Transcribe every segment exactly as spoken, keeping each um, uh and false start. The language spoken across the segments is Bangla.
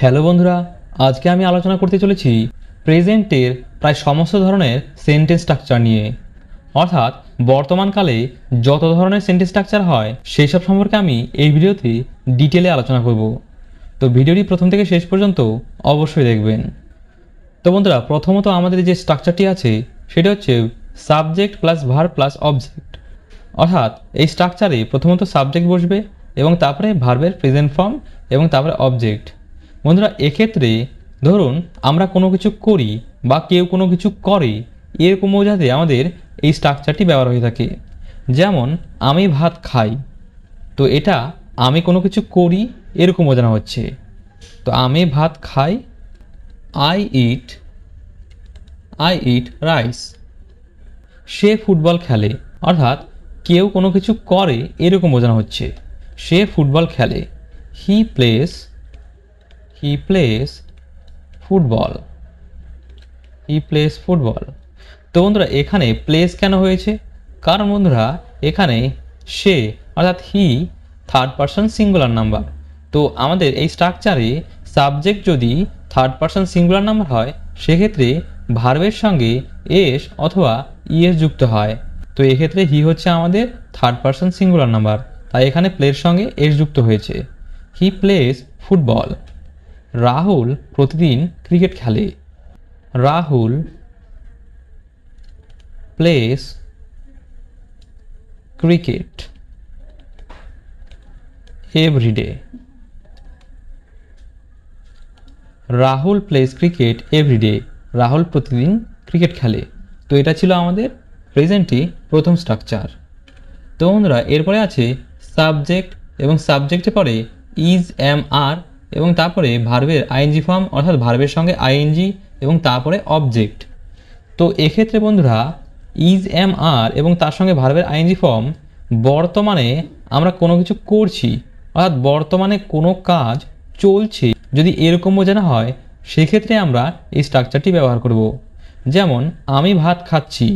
হ্যালো বন্ধুরা, আজকে আমি আলোচনা করতে চলেছি প্রেজেন্টের প্রায় সমস্ত ধরনের সেন্টেন্স স্ট্রাকচার নিয়ে, অর্থাৎ বর্তমানকালে যত ধরনের সেন্টেন্স স্ট্রাকচার হয় সেই সব সম্পর্কে আমি এই ভিডিওতে ডিটেলে আলোচনা করব। তো ভিডিওটি প্রথম থেকে শেষ পর্যন্ত অবশ্যই দেখবেন। তো বন্ধুরা, প্রথমত আমাদের যে স্ট্রাকচারটি আছে সেটা হচ্ছে subject plus verb plus object, অর্থাৎ এই স্ট্রাকচারে প্রথমত সাবজেক্ট বসবে এবং তারপরে ভার্বের প্রেজেন্ট ফর্ম এবং তারপরে অবজেক্ট। বন্ধুরা, এক্ষেত্রে ধরুন আমরা কোনো কিছু করি বা কেউ কোনো কিছু করে, এরকম বোঝাতে আমাদের এই স্ট্রাকচারটি ব্যবহার হয়ে থাকে। যেমন আমি ভাত খাই, তো এটা আমি কোনো কিছু করি এরকম বোঝানো হচ্ছে। তো আমি ভাত খাই, I eat I eat rice. সে ফুটবল খেলে, অর্থাৎ কেউ কোনো কিছু করে এরকম বোঝানো হচ্ছে। সে ফুটবল খেলে, he plays he plays football he plays football. তো বন্ধুরা, এখানে প্লেস কেন হয়েছে? কারণ বন্ধুরা এখানে সে অর্থাৎ he third person singular number. তো আমাদের এই স্ট্রাকচারে সাবজেক্ট যদি থার্ড পারসন সিঙ্গুলার নাম্বার হয় সেক্ষেত্রে ভার্বের সঙ্গে এস অথবা ইএস যুক্ত হয়। তো এক্ষেত্রে হি হচ্ছে আমাদের থার্ড পারসন সিঙ্গুলার নাম্বার, তাই এখানে প্লের সঙ্গে এস যুক্ত হয়েছে। হি প্লেস ফুটবল। রাহুল প্রতিদিন ক্রিকেট খেলে, Rahul plays cricket everyday Rahul plays cricket everyday Rahul প্রতিদিন ক্রিকেট খেলে। তো এটা ছিল আমাদের প্রেজেন্টটি প্রথম স্ট্রাকচার। তো বন্ধুরা, এরপরে আছে সাবজেক্ট এবং সাবজেক্টে পরে ইজ, এম, আর এবং তারপরে ভার্বের আইএনজি ফর্ম, অর্থাৎ ভার্বের সঙ্গে আইএনজি এবং তারপরে অবজেক্ট। তো এক্ষেত্রে বন্ধুরা ইজ, এম, আর এবং তার সঙ্গে ভার্বের আইএনজি ফর্ম বর্তমানে আমরা কোনো কিছু করছি, অর্থাৎ বর্তমানে কোনো কাজ চলছে, যদি এরকম বোঝানো হয় সেক্ষেত্রে আমরা এই স্ট্রাকচারটি ব্যবহার করব। যেমন আমি ভাত খাচ্ছি,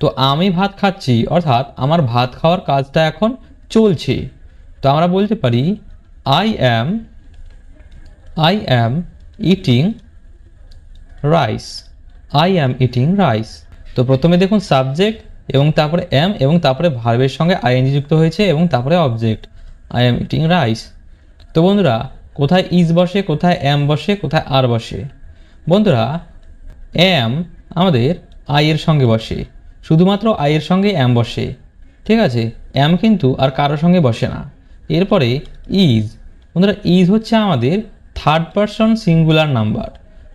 তো আমি ভাত খাচ্ছি অর্থাৎ আমার ভাত খাওয়ার কাজটা এখন চলছে। তো আমরা বলতে পারি I am I am eating rice I am eating rice. তো প্রথমে দেখুন সাবজেক্ট এবং তারপরে অ্যাম এবং তারপরে ভার্বের সঙ্গে আইএনজি যুক্ত হয়েছে এবং তারপরে object, I am eating rice. তো বন্ধুরা, কোথায় ইজ বসে, কোথায় অ্যাম বসে, কোথায় আর বসে? বন্ধুরা, অ্যাম আমাদের আই এর সঙ্গে বসে, শুধুমাত্র আই এর সঙ্গে অ্যাম বসে, ঠিক আছে? অ্যাম কিন্তু আর কারোর সঙ্গে বসে না। এরপরে ইজ, বন্ধুরা ইজ হচ্ছে আমাদের third person singular number,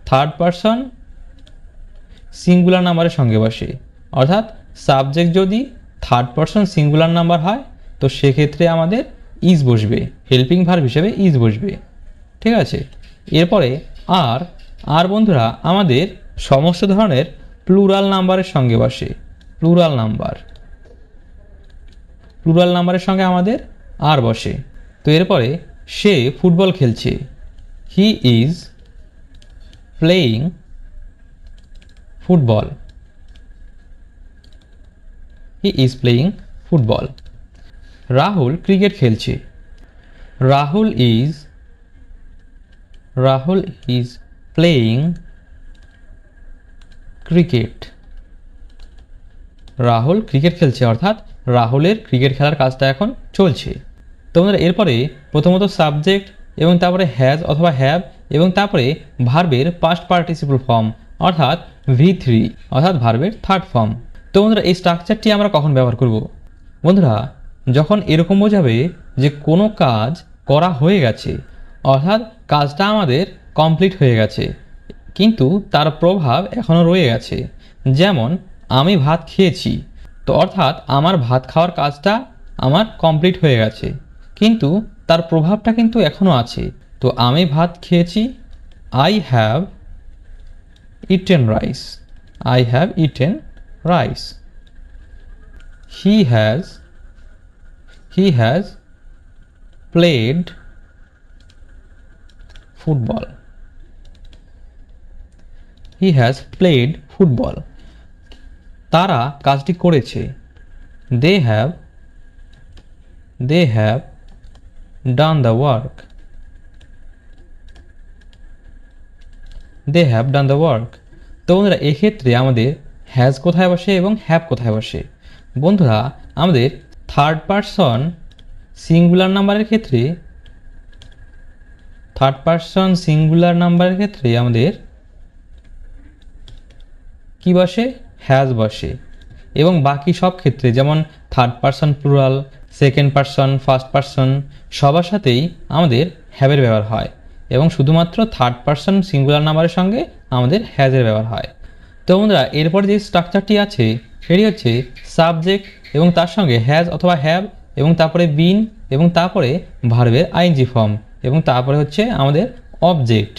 third person singular নাম্বারের সঙ্গে বসে, অর্থাৎ সাবজেক্ট যদি থার্ড পারসন সিঙ্গুলার নাম্বার হয় তো সেক্ষেত্রে আমাদের ইজ বসবে, হেল্পিং ভার্ব হিসেবে ইজ বসবে, ঠিক আছে? এরপরে আর আর বন্ধুরা আমাদের সমস্ত ধরনের প্লুরাল নাম্বারের সঙ্গে বসে, প্লুরাল নাম্বার প্লুরাল নাম্বারের সঙ্গে আমাদের আর বসে। তো এরপরে সে ফুটবল খেলছে, he is playing football he is playing football. Rahul cricket খেলছে, Rahul is Rahul is playing cricket Rahul cricket খেলছে, অর্থাৎ রাহুলের ক্রিকেট খেলার কাজটা এখন চলছে। তো বন্ধুরা, এরপরে প্রথমত সাবজেক্ট এবং তারপরে হ্যাজ অথবা হ্যাভ এবং তারপরে ভার্বের পাস্ট পার্টিসিপল ফর্ম, অর্থাৎ ভি থ্রি, অর্থাৎ ভার্বের থার্ড ফর্ম। তো বন্ধুরা, এই স্ট্রাকচারটি আমরা কখন ব্যবহার করব? বন্ধুরা, যখন এরকম বোঝাবে যে কোনো কাজ করা হয়ে গেছে, অর্থাৎ কাজটা আমাদের কমপ্লিট হয়ে গেছে কিন্তু তার প্রভাব এখনও রয়ে গেছে। যেমন আমি ভাত খেয়েছি, তো অর্থাৎ আমার ভাত খাওয়ার কাজটা আমার কমপ্লিট হয়ে গেছে কিন্তু তার প্রভাবটা কিন্তু এখনও আছে। তো আমি ভাত খেয়েছি, I have eaten rice I have eaten rice. He has he has played football he has played football তারা কাজটি করেছে, they have they have done the work they have done the work. তো বন্ধুরা এক্ষেত্রে আমাদের হ্যাজ কোথায় বসে এবং হ্যাভ কোথায় বসে? বন্ধুরা আমাদের থার্ড পারসন সিঙ্গুলার নাম্বারের ক্ষেত্রে থার্ড পারসন সিঙ্গুলার নাম্বারের ক্ষেত্রে আমাদের কি বসে? হ্যাজ বসে। এবং বাকি সব ক্ষেত্রে যেমন third person plural, second person, first person সবার সাথেই আমাদের হ্যাভের ব্যবহার হয় এবং শুধুমাত্র থার্ড পারসন সিঙ্গুলার নাম্বারের সঙ্গে আমাদের হ্যাজের ব্যবহার হয়। তো বন্ধুরা এরপর যে স্ট্রাকচারটি আছে সেটি হচ্ছে সাবজেক্ট এবং তার সঙ্গে হ্যাজ অথবা হ্যাভ এবং তারপরে বিন এবং তারপরে ভার্বের আইএনজি ফর্ম এবং তারপরে হচ্ছে আমাদের অবজেক্ট।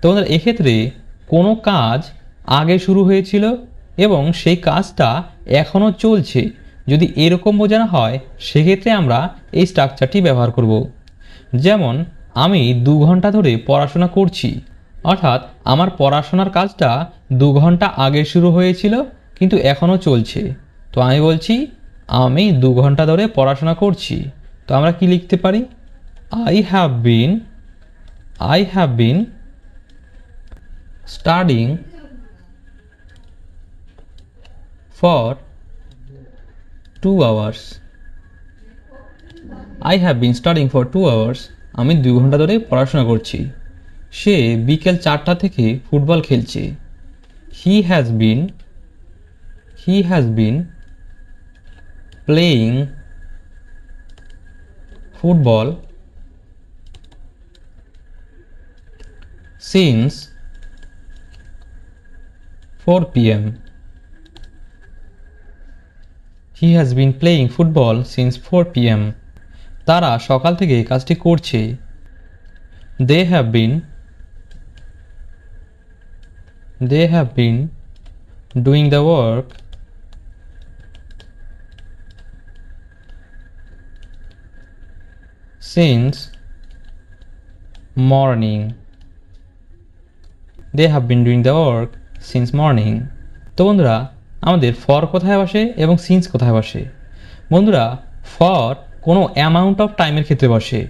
তো বন্ধুরা এক্ষেত্রে কোনো কাজ আগে শুরু হয়েছিল এবং সেই কাজটা এখনও চলছে যদি এরকম বোঝানো হয় সেক্ষেত্রে আমরা এই স্ট্রাকচারটি ব্যবহার করব। যেমন আমি দু ঘন্টা ধরে পড়াশোনা করছি, অর্থাৎ আমার পড়াশোনার কাজটা দু ঘন্টা আগে শুরু হয়েছিল কিন্তু এখনও চলছে। তো আমি বলছি আমি দু ঘন্টা ধরে পড়াশোনা করছি। তো আমরা কি লিখতে পারি? I have been I have been studying for two hours. I have been studying for two hours. আমি দুই ঘন্টা ধরে পড়াশোনা করছি। সে বিকেল চারটা থেকে ফুটবল খেলছে। He has been he has been playing football since four P M. He has been playing football since four P M. তারা সকাল থেকে কাজটি করছে। They have been they have been doing the work since morning. They have been doing the work since morning. তো বন্ধুরা আমাদের ফর কোথায় বসে এবং সিন্স কোথায় বসে? বন্ধুরা ফর কোনো অ্যামাউন্ট অফ টাইমের ক্ষেত্রে বসে,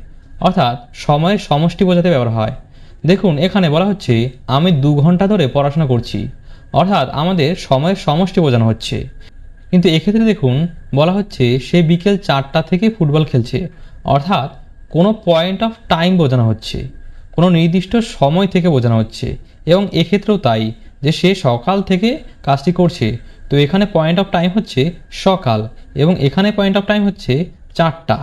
অর্থাৎ সময়ের সমষ্টি বোঝাতে ব্যবহার হয়। দেখুন এখানে বলা হচ্ছে আমি দু ঘন্টা ধরে পড়াশোনা করছি, অর্থাৎ আমাদের সময়ের সমষ্টি বোঝানো হচ্ছে। কিন্তু এক্ষেত্রে দেখুন বলা হচ্ছে সে বিকেল চারটা থেকে ফুটবল খেলছে, অর্থাৎ কোনো পয়েন্ট অফ টাইম বোঝানো হচ্ছে, কোনো নির্দিষ্ট সময় থেকে বোঝানো হচ্ছে। এবং এক্ষেত্রেও তাই, যে সে সকাল থেকে কাজটি করছে। তো এখানে পয়েন্ট অফ টাইম হচ্ছে সকাল এবং এখানে পয়েন্ট অফ টাইম হচ্ছে চারটা।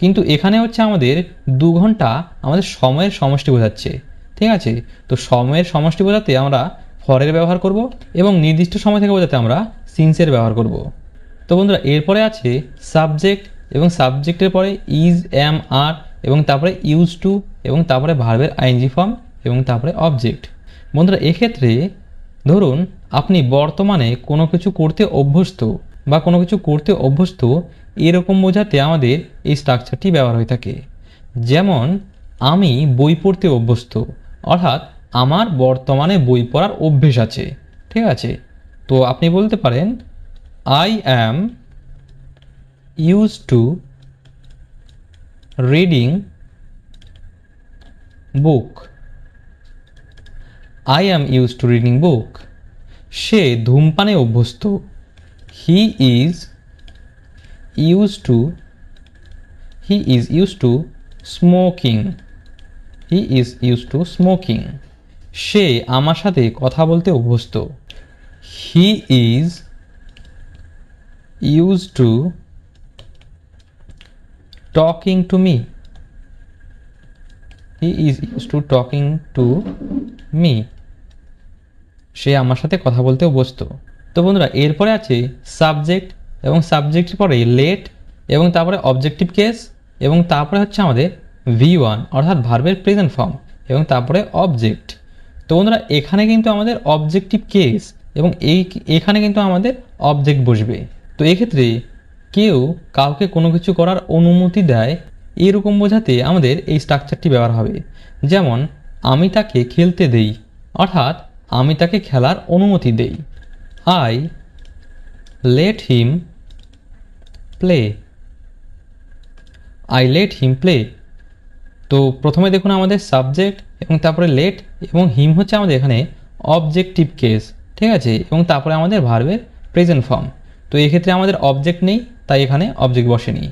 কিন্তু এখানে হচ্ছে আমাদের দু ঘন্টা আমাদের সময়ের সমষ্টি বোঝাচ্ছে, ঠিক আছে? তো সময়ের সমষ্টি বোঝাতে আমরা ফরের ব্যবহার করব এবং নির্দিষ্ট সময় থেকে বোঝাতে আমরা সিন্সের ব্যবহার করব। তো বন্ধুরা এরপরে আছে সাবজেক্ট এবং সাবজেক্টের পরে ইজ, অ্যাম, আর এবং তারপরে ইউজ টু এবং তারপরে ভার্বের আইএনজি ফর্ম এবং তারপরে অবজেক্ট। বন্ধুরা এক্ষেত্রে ধরুন আপনি বর্তমানে কোনো কিছু করতে অভ্যস্ত বা কোনো কিছু করতে অভ্যস্ত এরকম বোঝাতে আমাদের এই স্ট্রাকচারটি ব্যবহার হয়ে থাকে। যেমন আমি বই পড়তে অভ্যস্ত, অর্থাৎ আমার বর্তমানে বই পড়ার অভ্যেস আছে, ঠিক আছে? তো আপনি বলতে পারেন I am use to reading book. I am use to reading book. সে ধূমপানে অভ্যস্ত। He is use to he is use to smoking. He is use to smoking. সে আমার সাথে কথা বলতে অভ্যস্ত। He is use to talking to me. He is use to talking to me. সে আমার সাথে কথা বলতে অভ্যস্ত। তো বন্ধুরা এরপরে আছে সাবজেক্ট এবং সাবজেক্টের পরে লেট এবং তারপরে অবজেক্টিভ কেস এবং তারপরে হচ্ছে আমাদের ভি ওয়ান অর্থাৎ ভার্বের প্রেজেন্ট ফর্ম এবং তারপরে অবজেক্ট। তো বন্ধুরা এখানে কিন্তু আমাদের অবজেক্টিভ কেস এবং এই এখানে কিন্তু আমাদের অবজেক্ট বসবে। তো এক্ষেত্রে কেউ কাউকে কোনো কিছু করার অনুমতি দেয় এরকম বোঝাতে আমাদের এই স্ট্রাকচারটি ব্যবহার হবে। যেমন আমি তাকে খেলতে দেই, অর্থাৎ আমি তাকে খেলার অনুমতি দেই। I let him play. I let him play. তো প্রথমে দেখুন আমাদের সাবজেক্ট এবং তারপরে লেট এবং হিম হচ্ছে আমাদের এখানে অবজেক্টিভ কেস, ঠিক আছে। এবং তারপরে আমাদের ভার্বের প্রেজেন্ট ফর্ম। তো এক্ষেত্রে আমাদের অবজেক্ট নেই, তাই এখানে অবজেক্ট বসেনি।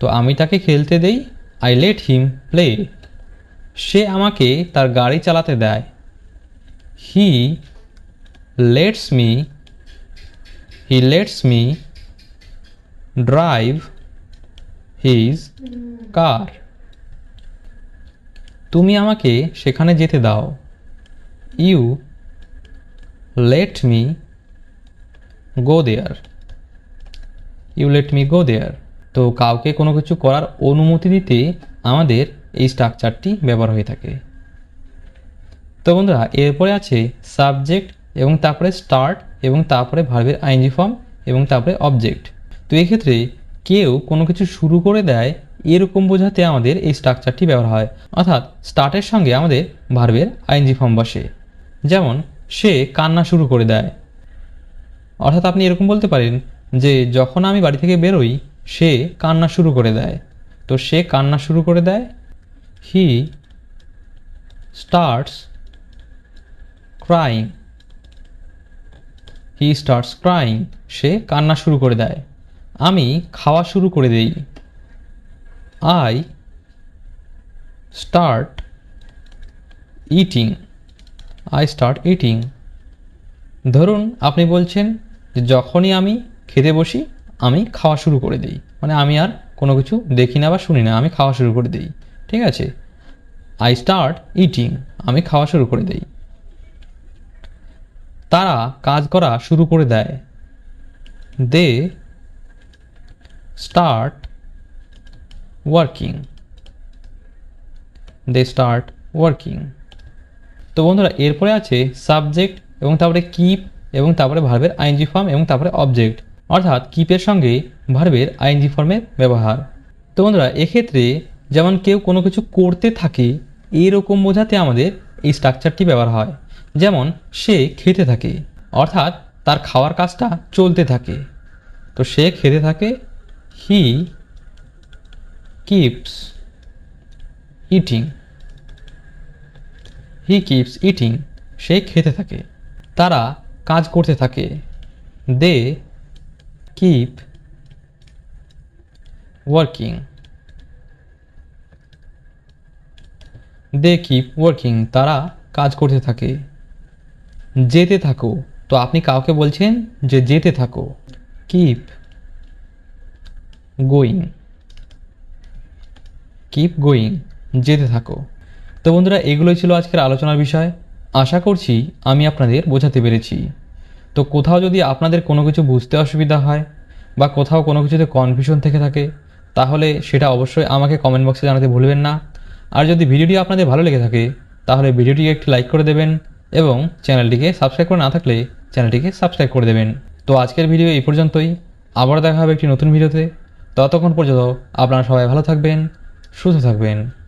তো আমি তাকে খেলতে দেই, আই লেট হিম প্লে। সে আমাকে তার গাড়ি চালাতে দেয়, he lets me he lets me drive his car. তুমি আমাকে সেখানে যেতে দাও, you let me go there you let me go there. তো কাউকে কোনো কিছু করার অনুমতি দিতে আমাদের এই স্ট্রাকচারটি ব্যবহার হয়ে থাকে। তো বন্ধুরা, এরপরে আছে সাবজেক্ট এবং তারপরে স্টার্ট এবং তারপরে ভার্বের আইএনজি ফর্ম এবং তারপরে অবজেক্ট। তো এক্ষেত্রে কেউ কোনো কিছু শুরু করে দেয় এরকম বোঝাতে আমাদের এই স্ট্রাকচারটি ব্যবহার হয়, অর্থাৎ স্টার্টের সঙ্গে আমাদের ভার্বের আইএনজি ফর্ম বসে। যেমন সে কান্না শুরু করে দেয়, অর্থাৎ আপনি এরকম বলতে পারেন যে যখন আমি বাড়ি থেকে বেরোই সে কান্না শুরু করে দেয়। তো সে কান্না শুরু করে দেয়, he starts crying he starts crying সে কান্না শুরু করে দেয়। আমি খাওয়া শুরু করে দেই, I start eating I start eating ধরুন আপনি বলছেন যে যখনই আমি খেতে বসি আমি খাওয়া শুরু করে দিই, মানে আমি আর কোনো কিছু দেখি না বা শুনি না, আমি খাওয়া শুরু করে দিই, ঠিক আছে। আই স্টার্ট ইটিং আমি খাওয়া শুরু করে দিই। তারা কাজ করা শুরু করে দেয়, they start working they start working তো বন্ধুরা, এরপরে আছে সাবজেক্ট এবং তারপরে কিপ এবং তারপরে ভার্বের আইএনজি ফর্ম এবং তারপরে অবজেক্ট, অর্থাৎ কিপের সঙ্গে ভার্বের আইএনজি ফর্মের ব্যবহার। তো বন্ধুরা, এক্ষেত্রে যেমন কেউ কোনো কিছু করতে থাকে এরকম বোঝাতে আমাদের এই স্ট্রাকচারটি ব্যবহার হয়। যেমন সে খেতে থাকে, অর্থাৎ তার খাওয়ার কাজটা চলতে থাকে। তো সে খেতে থাকে, he keeps eating he keeps eating সে খেতে থাকে। তারা কাজ করতে থাকে, they keep working they keep working তারা কাজ করতে থাকে। যেতে থাকো, তো আপনি কাউকে বলছেন যে যেতে থাকো, কিপ গোয়িং কিপ গোয়িং যেতে থাকো। তো বন্ধুরা, এগুলোই ছিল আজকের আলোচনার বিষয়। আশা করছি আমি আপনাদের বোঝাতে পেরেছি। তো কোথাও যদি আপনাদের কোনো কিছু বুঝতে অসুবিধা হয় বা কোথাও কোনো কিছুতে কনফিউশন থেকে থাকে, তাহলে সেটা অবশ্যই আমাকে কমেন্ট বক্সে জানাতে ভুলবেন না। আর যদি ভিডিওটি আপনাদের ভালো লেগে থাকে তাহলে ভিডিওটিকে একটি লাইক করে দেবেন এবং চ্যানেলটিকে সাবস্ক্রাইব করে না থাকলে চ্যানেলটিকে সাবস্ক্রাইব করে দেবেন। তো আজকের ভিডিও এই পর্যন্তই, আবার দেখা হবে একটি নতুন ভিডিওতে। ততক্ষণ পর্যন্ত আপনারা সবাই ভালো থাকবেন, সুস্থ থাকবেন।